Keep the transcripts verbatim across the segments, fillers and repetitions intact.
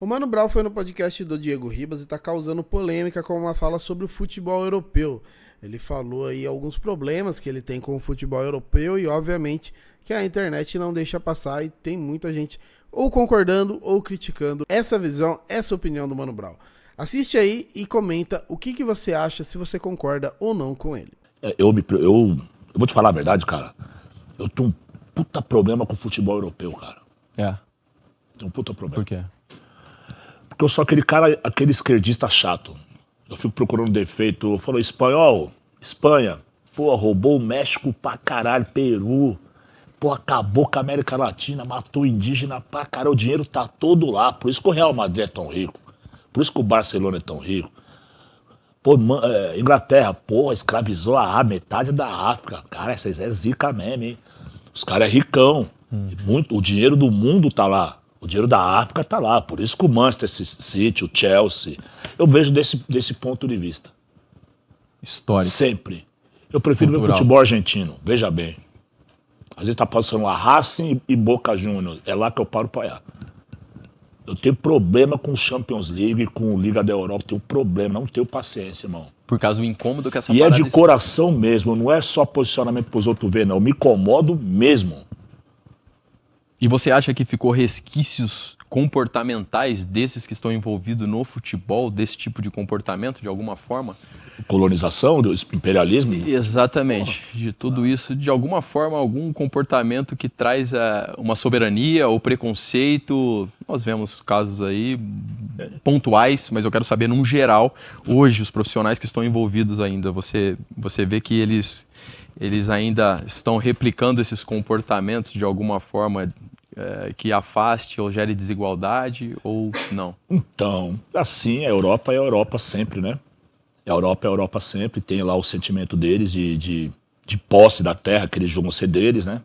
O Mano Brown foi no podcast do Diego Ribas e está causando polêmica com uma fala sobre o futebol europeu. Ele falou aí alguns problemas que ele tem com o futebol europeu e obviamente que a internet não deixa passar e tem muita gente ou concordando ou criticando essa visão, essa opinião do Mano Brown. Assiste aí e comenta o que, que você acha, se você concorda ou não com ele. É, eu, me, eu, eu vou te falar a verdade, cara. Eu tenho um puta problema com o futebol europeu, cara. É. Tenho um puta problema. Por quê? Porque eu sou aquele cara, aquele esquerdista chato. Eu fico procurando defeito. Eu falo, espanhol, Espanha, pô, roubou o México pra caralho, Peru, pô, acabou com a América Latina, matou indígena pra caralho, o dinheiro tá todo lá. Por isso que o Real Madrid é tão rico, por isso que o Barcelona é tão rico. Pô, é, Inglaterra, pô, escravizou a metade da África. Cara, essa é zica mesmo, hein? Os caras é ricão, hum. Muito, o dinheiro do mundo tá lá. O dinheiro da África está lá, por isso que o Manchester City, o Chelsea, eu vejo desse, desse ponto de vista. Histórico. Sempre. Eu prefiro ver futebol argentino, veja bem. Às vezes está passando lá Racing e Boca Juniors, é lá que eu paro para olhar. Eu tenho problema com Champions League, com Liga da Europa, tenho problema, não tenho paciência, irmão. Por causa do incômodo que essa parada... E é de coração mesmo, não é só posicionamento para os outros verem, não. Eu me incomodo mesmo. E você acha que ficou resquícios comportamentais desses que estão envolvidos no futebol, desse tipo de comportamento, de alguma forma? Colonização, do imperialismo? Exatamente. Oh. De tudo isso, de alguma forma, algum comportamento que traz a, uma soberania ou preconceito. Nós vemos casos aí pontuais, mas eu quero saber, num geral, hoje, os profissionais que estão envolvidos ainda, você, você vê que eles... eles ainda estão replicando esses comportamentos de alguma forma é, que afaste ou gere desigualdade ou não? Então, assim, a Europa é a Europa sempre, né? A Europa é a Europa sempre, tem lá o sentimento deles de, de, de posse da terra, que eles julgam ser deles, né?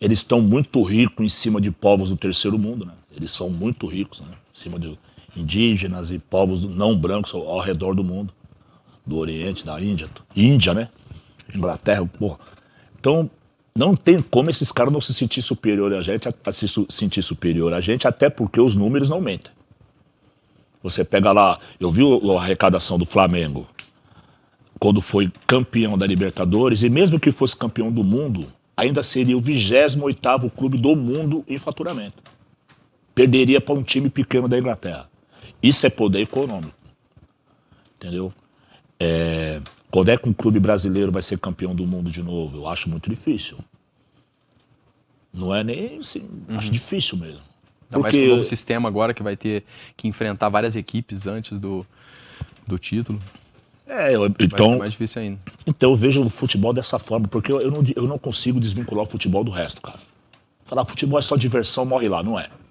Eles estão muito ricos em cima de povos do terceiro mundo, né? Eles são muito ricos, né? Em cima de indígenas e povos não brancos ao redor do mundo, do Oriente, da Índia, Índia, né? Inglaterra, porra. Então, não tem como esses caras não se sentir superior a gente, a se su sentir superior a gente, até porque os números não mentem. Você pega lá, eu vi a arrecadação do Flamengo, quando foi campeão da Libertadores, e mesmo que fosse campeão do mundo, ainda seria o vigésimo oitavo clube do mundo em faturamento. Perderia para um time pequeno da Inglaterra. Isso é poder econômico. Entendeu? É... Quando é que um clube brasileiro vai ser campeão do mundo de novo? Eu acho muito difícil. Não é nem assim, uhum. Acho difícil mesmo. Ainda mais com o novo sistema agora que vai ter que enfrentar várias equipes antes do, do título. É, eu, então... é mais difícil ainda. Então eu vejo o futebol dessa forma, porque eu, eu, não, eu não consigo desvincular o futebol do resto, cara. Falar futebol é só diversão, morre lá, não é.